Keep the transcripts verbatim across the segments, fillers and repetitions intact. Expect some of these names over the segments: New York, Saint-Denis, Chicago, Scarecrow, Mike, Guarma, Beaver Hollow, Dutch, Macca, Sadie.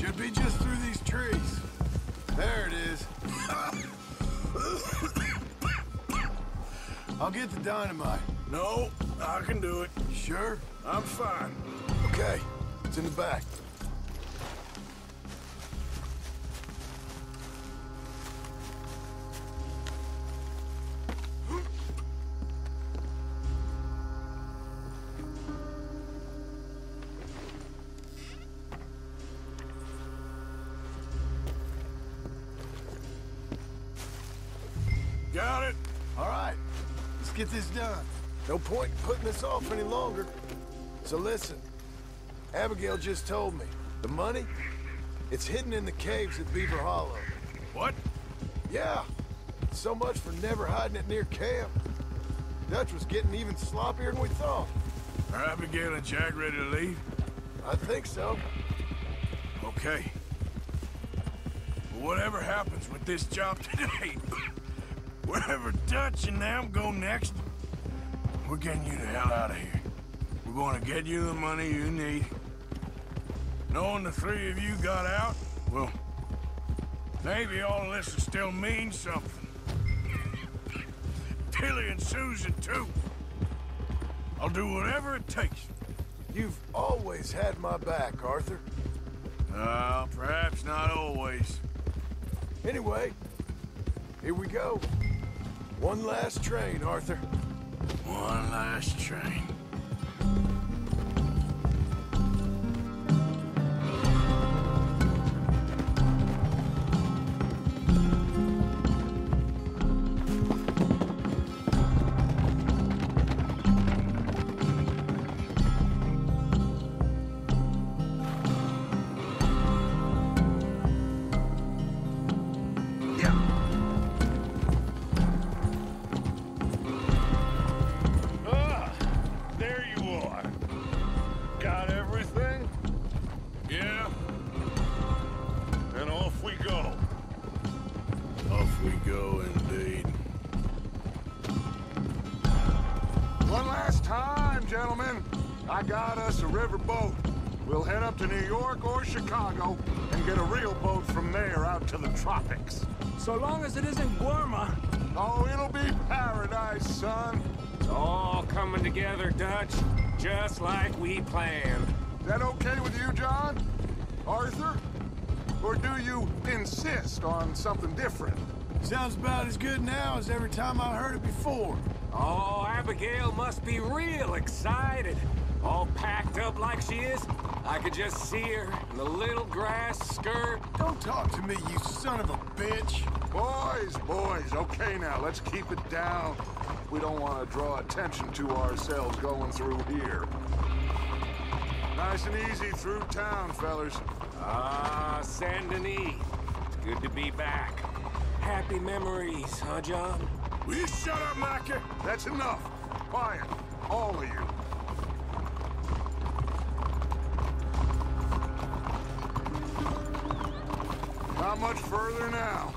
Should be just through these trees. There it is. I'll get the dynamite. No, I can do it. You sure? I'm fine. Okay, it's in the back. Get this done. No point in putting this off any longer. So listen, Abigail just told me, the money, it's hidden in the caves at Beaver Hollow. What? Yeah, so much for never hiding it near camp. Dutch was getting even sloppier than we thought. Are Abigail and Jack ready to leave? I think so. Okay. Well, whatever happens with this job today, wherever Dutch and them go next, we're getting you the hell out of here. We're going to get you the money you need. Knowing the three of you got out, well, maybe all of this will still mean something. Tilly and Susan, too. I'll do whatever it takes. You've always had my back, Arthur. Uh, perhaps not always. Anyway, here we go. One last train, Arthur. One last train. I got us a river boat. We'll head up to New York or Chicago and get a real boat from there out to the tropics. So long as it isn't Guarma. Oh, it'll be paradise, son. It's all coming together, Dutch, just like we planned. Is that okay with you, John? Arthur? Or do you insist on something different? Sounds about as good now as every time I heard it before. Oh, Abigail must be real excited. All packed up like she is, I could just see her in the little grass skirt. Don't talk to me, you son of a bitch. Boys, boys, okay now, let's keep it down. We don't want to draw attention to ourselves going through here. Nice and easy through town, fellas. Ah, Saint-Denis. It's good to be back. Happy memories, huh, John? Will you shut up, Macca? That's enough. Quiet, all of you. Not much further now.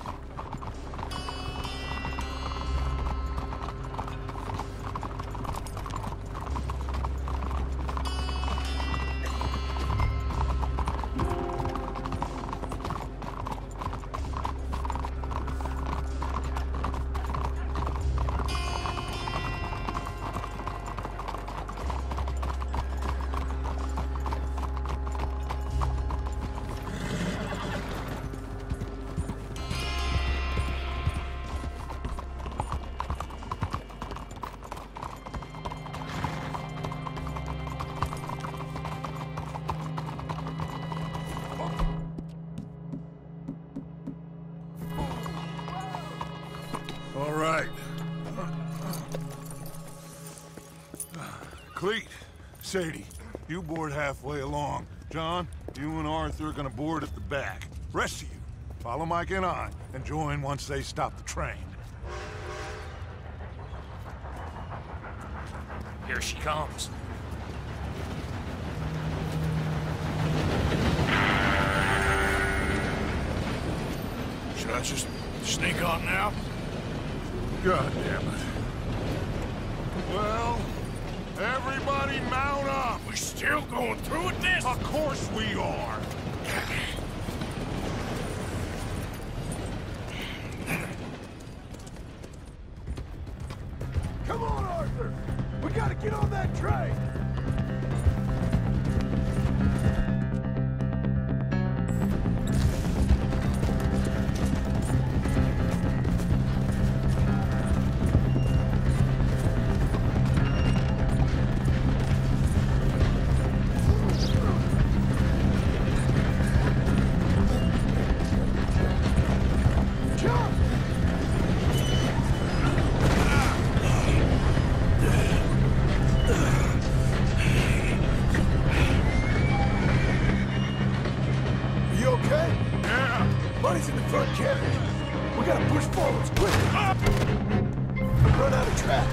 Cleet, Sadie, you board halfway along. John, you and Arthur are gonna board at the back. Rest of you, follow Mike and I, and join once they stop the train. Here she comes. Should I just sneak on now? God damn it. Well, everybody mount up! We're still going through with this? Of course we are! You okay? Yeah. Money's in the front carriage. We gotta push forwards quick. Ah. Run out of track.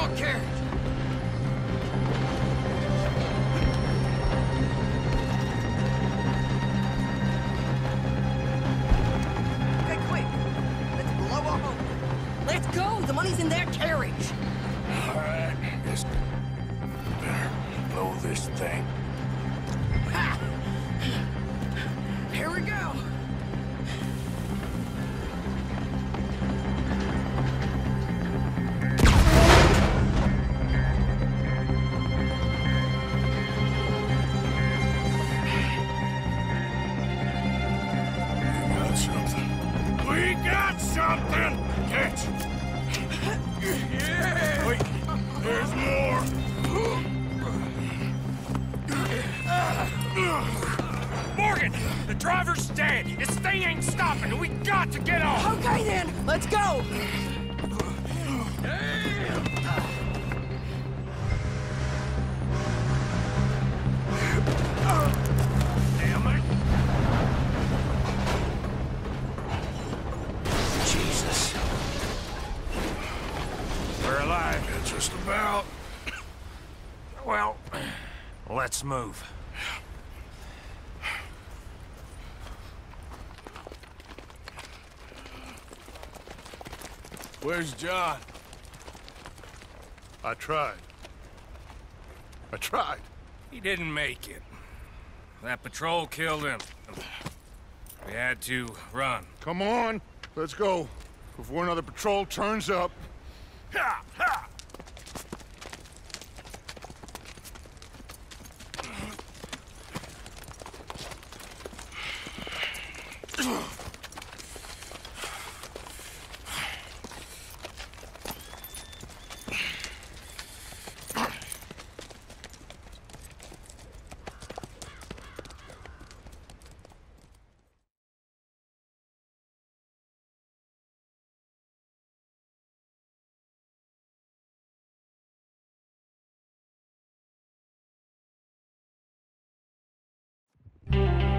truck carriage. Okay, quick. Let's blow up over it. Let's go. The money's in their carriage. All right. This better blow this thing. Ha! Here we go. Let's move. Where's John? I tried. I tried. He didn't make it. That patrol killed him. We had to run. Come on. Let's go. Before another patrol turns up. Ha! Ha! Thank you.